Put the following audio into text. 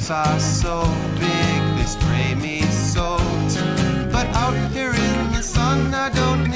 Birds are so big, they spray me soaked. But out here in the sun, I don't